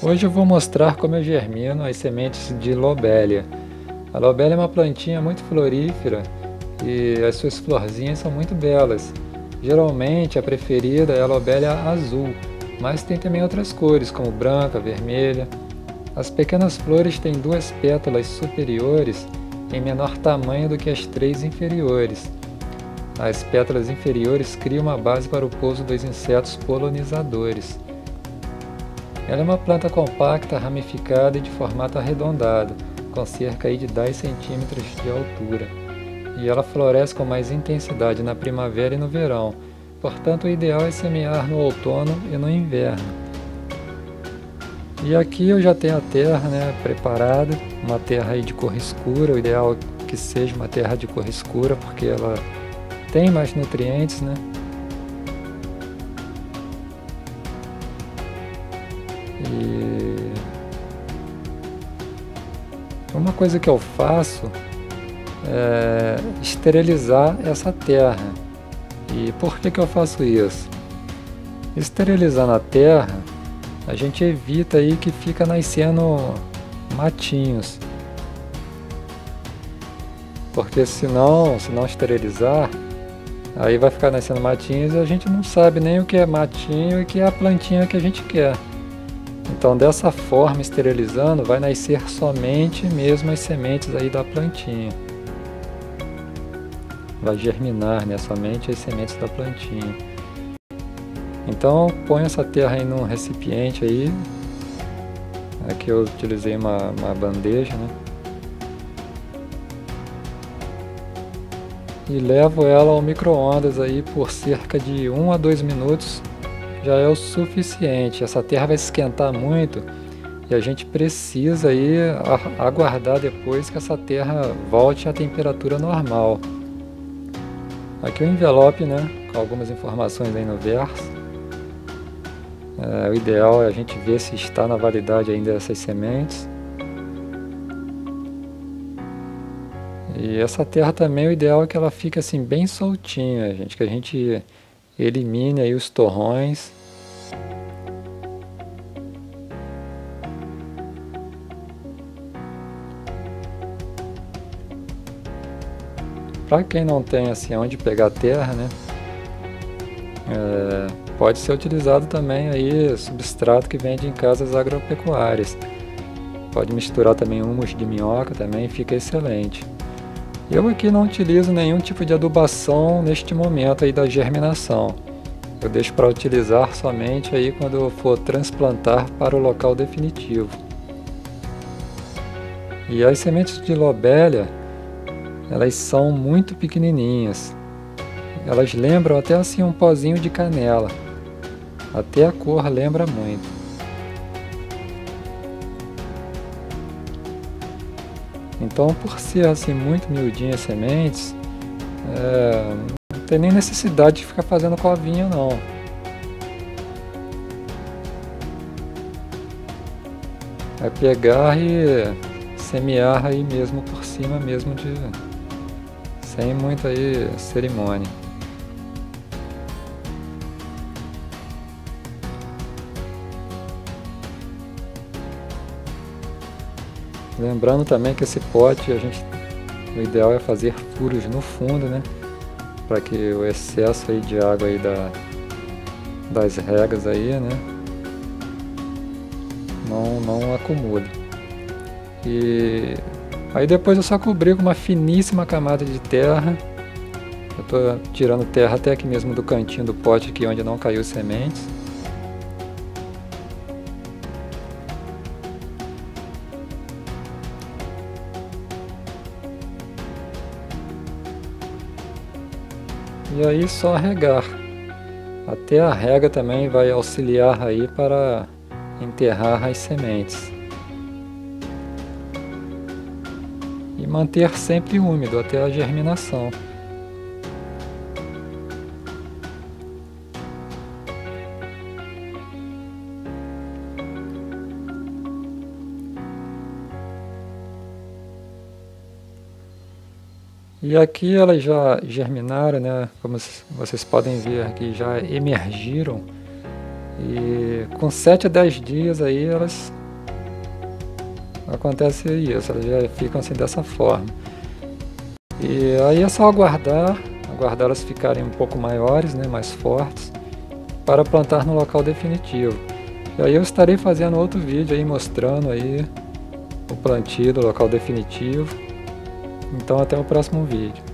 Hoje eu vou mostrar como eu germino as sementes de Lobélia. A Lobélia é uma plantinha muito florífera e as suas florzinhas são muito belas. Geralmente a preferida é a Lobélia azul, mas tem também outras cores como branca, vermelha. As pequenas flores têm duas pétalas superiores em menor tamanho do que as três inferiores. As pétalas inferiores criam uma base para o pouso dos insetos polinizadores. Ela é uma planta compacta, ramificada e de formato arredondado, com cerca de 10 centímetros de altura. E ela floresce com mais intensidade na primavera e no verão, portanto o ideal é semear no outono e no inverno. E aqui eu já tenho a terra preparada, uma terra aí de cor escura. O ideal é que seja uma terra de cor escura, porque ela tem mais nutrientes, E uma coisa que eu faço é esterilizar essa terra. E por que eu faço isso? Esterilizando a terra, a gente evita aí que fica nascendo matinhos, porque se não esterilizar, aí vai ficar nascendo matinhos e a gente não sabe nem o que é matinho e o que é a plantinha que a gente quer. Então, dessa forma, esterilizando, vai nascer somente mesmo as sementes aí da plantinha. Vai germinar, somente as sementes da plantinha. Então, põe essa terra em um recipiente aí. Aqui eu utilizei uma bandeja, E levo ela ao micro-ondas aí por cerca de 1 a 2 minutos. Já é o suficiente. Essa terra vai esquentar muito e a gente precisa aí aguardar depois que essa terra volte à temperatura normal. Aqui o envelope, com algumas informações aí no verso. O ideal é a gente ver se está na validade ainda dessas sementes. E essa terra também, o ideal é que ela fique assim bem soltinha, gente, que a gente elimine aí os torrões. Para quem não tem assim onde pegar terra, pode ser utilizado também aí substrato que vende em casas agropecuárias. Pode misturar também humus de minhoca, também fica excelente. Eu aqui não utilizo nenhum tipo de adubação neste momento aí da germinação. Eu deixo para utilizar somente aí quando eu for transplantar para o local definitivo. E as sementes de Lobélia, elas são muito pequenininhas. Elas lembram até assim um pozinho de canela. Até a cor lembra muito. Então, por ser assim muito miudinha as sementes, não tem nem necessidade de ficar fazendo covinha não. É pegar e semear aí mesmo por cima mesmo, sem muita aí cerimônia. Lembrando também que esse pote, o ideal é fazer furos no fundo, para que o excesso aí de água aí das regas aí, não acumule. E aí depois eu só cobri com uma finíssima camada de terra. Eu estou tirando terra até aqui mesmo do cantinho do pote, aqui onde não caiu sementes. E aí só regar. Até a rega também vai auxiliar aí para enterrar as sementes. E manter sempre úmido até a germinação. E aqui elas já germinaram, como vocês podem ver aqui, já emergiram. E com 7 a 10 dias aí elas acontece isso, elas já ficam assim dessa forma. E aí é só aguardar elas ficarem um pouco maiores, né, mais fortes, para plantar no local definitivo. E aí eu estarei fazendo outro vídeo aí mostrando aí o plantio do local definitivo. Então até o próximo vídeo.